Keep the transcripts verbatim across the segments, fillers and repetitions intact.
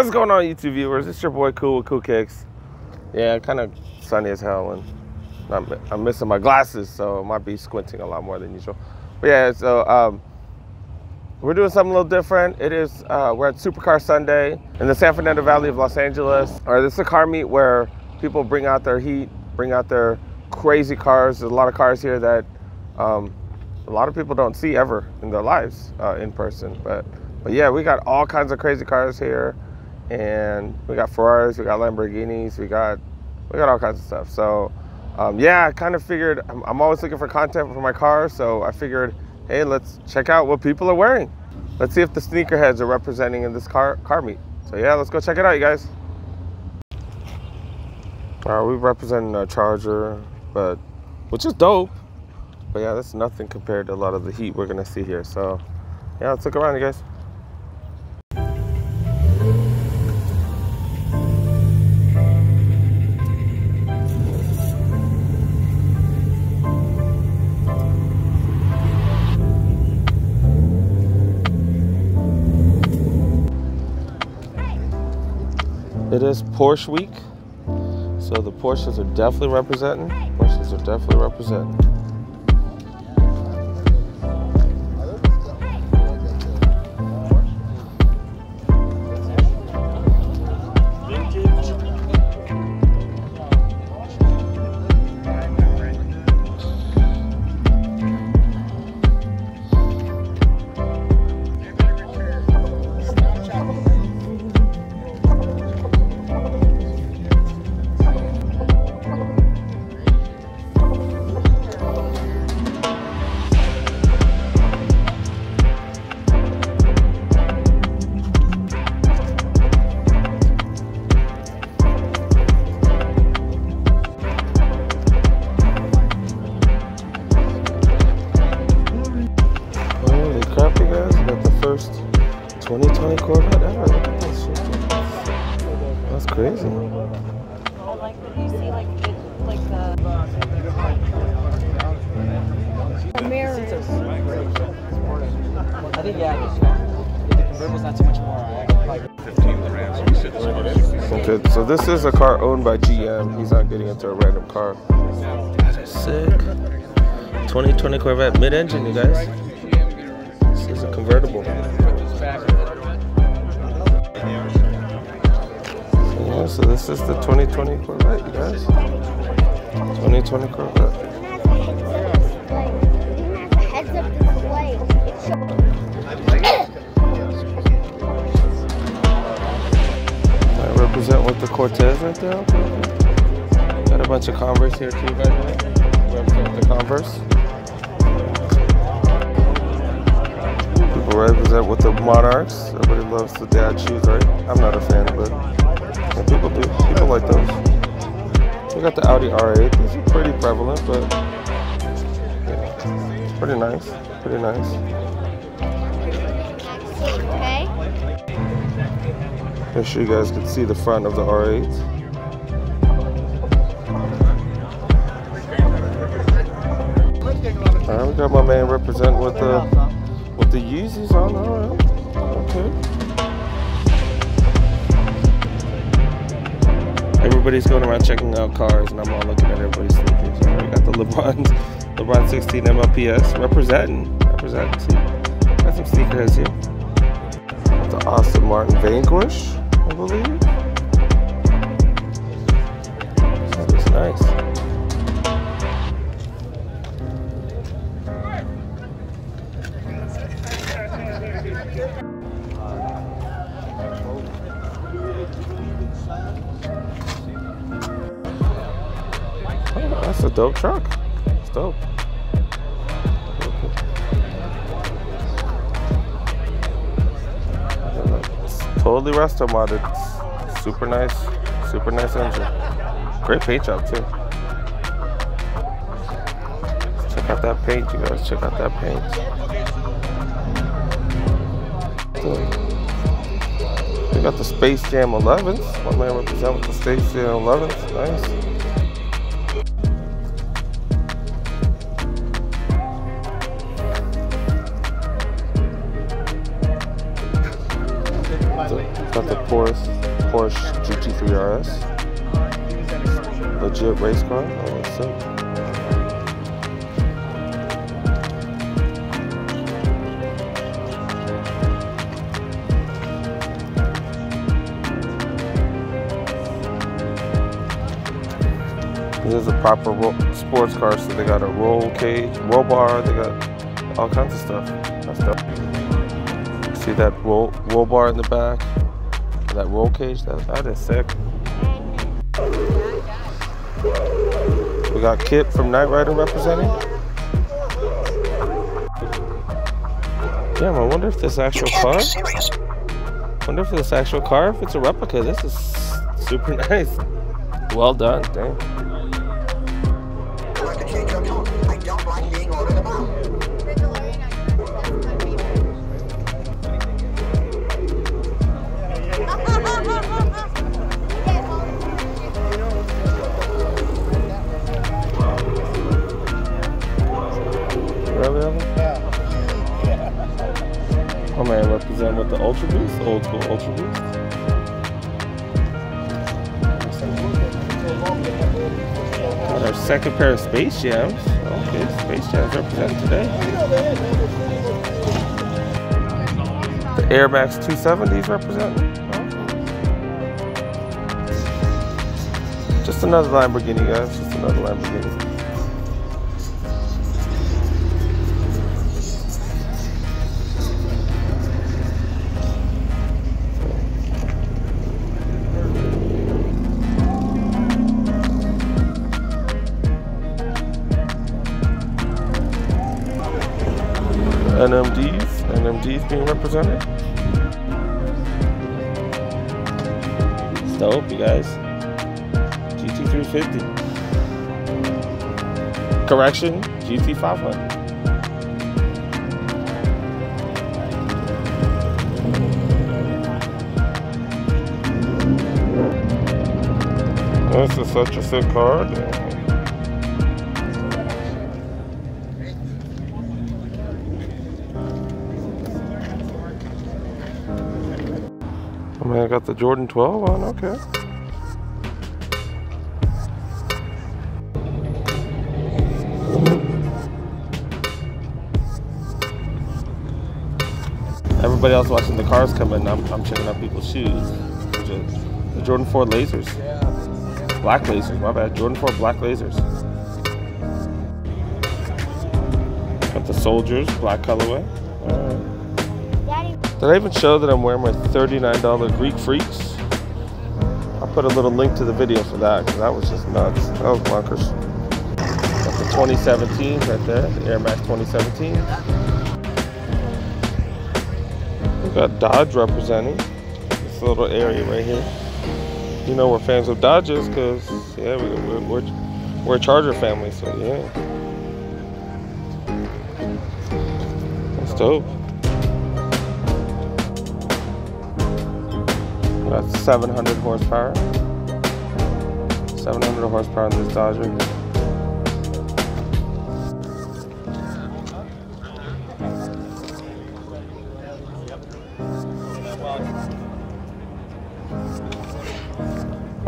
What's going on, YouTube viewers? It's your boy Cool with Cool Kicks. Yeah, kind of sunny as hell, and I'm, I'm missing my glasses, so I might be squinting a lot more than usual. But yeah, so um, we're doing something a little different. It is uh, we're at Supercar Sunday in the San Fernando Valley of Los Angeles. Or this is a car meet where people bring out their heat, bring out their crazy cars. There's a lot of cars here that um, a lot of people don't see ever in their lives uh, in person, but. But yeah, we got all kinds of crazy cars here, and we got Ferraris, we got Lamborghinis, we got we got all kinds of stuff. So um, yeah, I kind of figured I'm, I'm always looking for content for my car, so I figured, hey, let's check out what people are wearing. Let's see if the sneakerheads are representing in this car car meet. So yeah, let's go check it out, you guys. All right, we represent a Charger, but which is dope. But yeah, that's nothing compared to a lot of the heat we're gonna see here. So yeah, let's look around, you guys. It is Porsche week, so the Porsches are definitely representing. Porsches are definitely representing. twenty twenty Corvette ever. Look at this shit. That's crazy. I like that you see like it, like the, the mirrors. I think yeah, the convertible's not too much more. Okay, so this is a car owned by G M. He's not getting into a random car. Sick. twenty twenty Corvette mid-engine, you guys. This is a convertible. So this is the twenty twenty Corvette, you guys. twenty twenty Corvette. I represent with the Cortez right there. Got a bunch of Converse here too, by the way. Represent with the Converse. People represent with the Monarchs. Everybody loves the dad shoes, right? I'm not a fan, but. People do. People like those. We got the Audi R eight. These are pretty prevalent, but yeah, it's pretty nice. Pretty nice. Okay. Make sure you guys can see the front of the R eight. All right, we got my man represent with the with the Yeezys on. All right. Okay. Everybody's going around checking out cars, and I'm all looking at everybody's sneakers. All right, we got the LeBron, LeBron sixteen M L P S representing, representing. See, got some sneakers here. The Aston Martin Vanquish, I believe. That is nice. Oh, that's a dope truck. It's dope. It's totally resto modded. Super nice. Super nice engine. Great paint job too. Let's check out that paint, you guys. Check out that paint. We got the Space Jam elevens. One man represent with the Space Jam elevens. Nice. Got the Porsche. Porsche G T three R S. Legit race car. Oh, it's sick. This is a proper sports car, so they got a roll cage, roll bar, they got all kinds of stuff. That's dope. See that roll, roll bar in the back? That roll cage? That, that is sick. We got Kit from Knight Rider representing. Damn, I wonder if this actual car? I wonder if this actual car, if it's a replica. This is super nice. Well done, damn. Oh man, represent with the ultra boost, old school ultra boost. Got our second pair of Space Jams. Okay, Space Jams represented today. The Air Max two seventies represent. Just another Lamborghini, guys. Just another Lamborghini. N M Ds, N M Ds being represented. It's dope, you guys. G T three fifty. Correction, G T five hundred. This is such a sick car. I got the Jordan twelve on, okay. Everybody else watching the cars come in, I'm, I'm checking out people's shoes. The Jordan four lasers. Black lasers, my bad. Jordan four black lasers. Got the Soldiers, black colorway. Uh, Did I even show that I'm wearing my thirty-nine dollar Greek Freaks? I'll put a little link to the video for that, because that was just nuts. That was bonkers. Got the twenty seventeen right there, the Air Max twenty seventeen. We've got Dodge representing. This little area right here. You know we're fans of Dodges, because, yeah, we're, we're, we're a Charger family, so yeah. That's dope. That's seven hundred horsepower. seven hundred horsepower in this Dodge.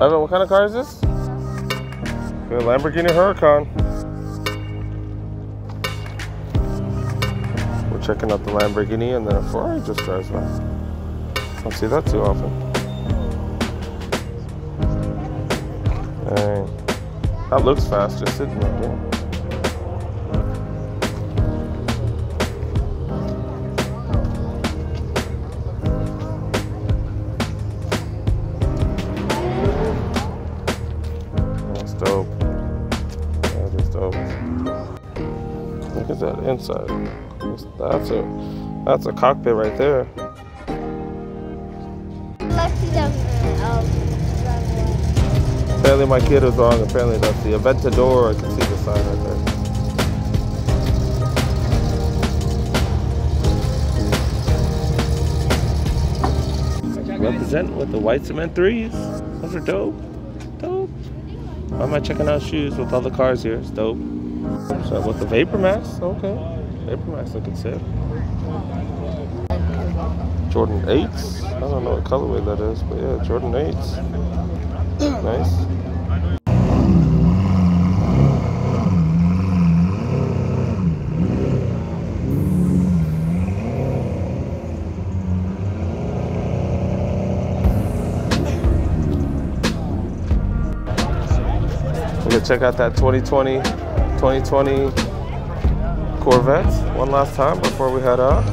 Evan, what kind of car is this? The Lamborghini Huracan. We're checking out the Lamborghini, and then a Ferrari just drives by. I don't see that too often. Dang. That looks fast, just sitting right there. That's dope. That is dope. Look at that inside. That's a, that's a cockpit right there. Apparently my kid is wrong, apparently that's the Aventador, I can see the sign right there. Represent with the white cement threes, those are dope, dope. Why am I checking out shoes with all the cars here, it's dope. So with the Vapormax, okay, Vapormax looking sick. Jordan eights. I don't know what colorway that is, but yeah, Jordan eights. Nice. Check out that twenty twenty Corvette one last time before we head out.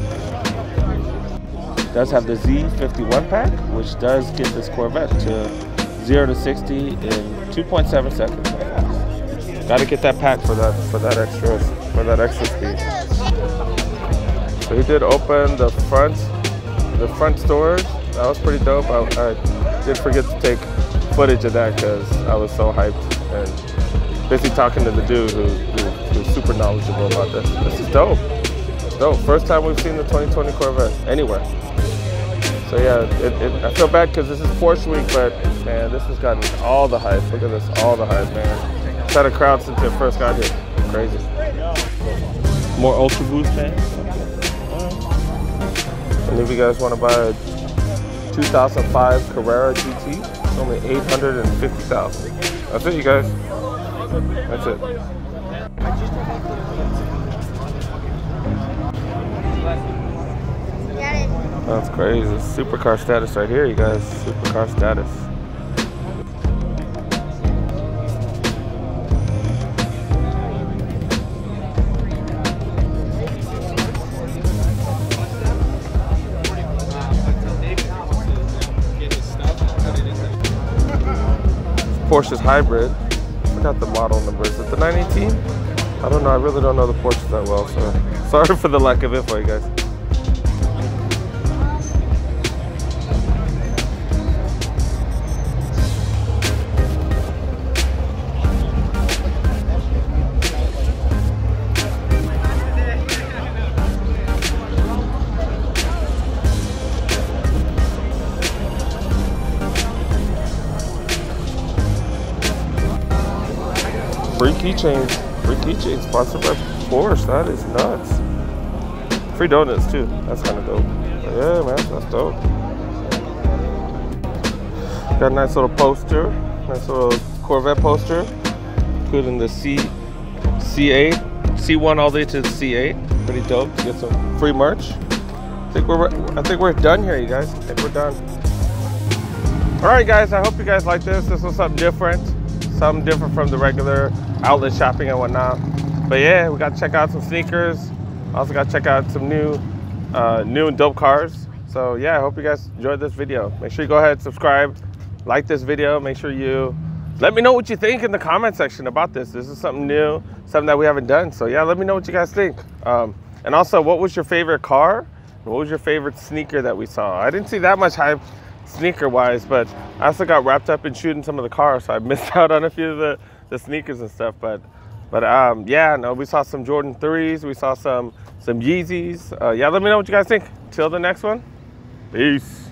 It does have the Z fifty-one pack, which does get this Corvette to zero to sixty in two point seven seconds. Got to get that pack for that for that extra for that extra speed. So he did open the front the front doors. That was pretty dope. I, I did forget to take footage of that because I was so hyped. And basically talking to the dude who, who, who's super knowledgeable about this. This is dope. Dope. First time we've seen the twenty twenty Corvette anywhere. So yeah, it, it, I feel bad because this is Porsche week, but man, this has gotten all the hype. Look at this, all the hype, man. It's had a crowd since it first got here. Crazy. More Ultra Boost fans. And if you guys want to buy a two thousand five Carrera G T, it's only eight hundred fifty thousand dollars. That's it, you guys. That's it. That's crazy. Supercar status right here, you guys. Supercar status. Porsche's hybrid. I forgot the model number. Is it the nine eighteen? I don't know. I really don't know the Porsche that well, so sorry for the lack of info, you guys. Free keychains, free keychains, sponsored by Porsche. That is nuts. Free donuts too. That's kind of dope. But yeah, man, that's dope. Got a nice little poster, nice little Corvette poster, including the C, C8, C1 all the way to the C eight. Pretty dope. Get some free merch. I think we're, I think we're done here, you guys. I think we're done. All right, guys. I hope you guys like this. This was something different, something different from the regular outlet shopping and whatnot. But yeah, we got to check out some sneakers. Also got to check out some new uh, new and dope cars. So yeah, I hope you guys enjoyed this video. Make sure you go ahead, subscribe, like this video. Make sure you let me know what you think in the comment section about this. This is something new, something that we haven't done. So yeah, let me know what you guys think. Um, and also, what was your favorite car? What was your favorite sneaker that we saw? I didn't see that much hype sneaker-wise, but I also got wrapped up in shooting some of the cars, so I missed out on a few of the, the sneakers and stuff. But, but um, yeah, no, we saw some Jordan threes, we saw some some Yeezys. Uh, yeah, let me know what you guys think. Till the next one, peace.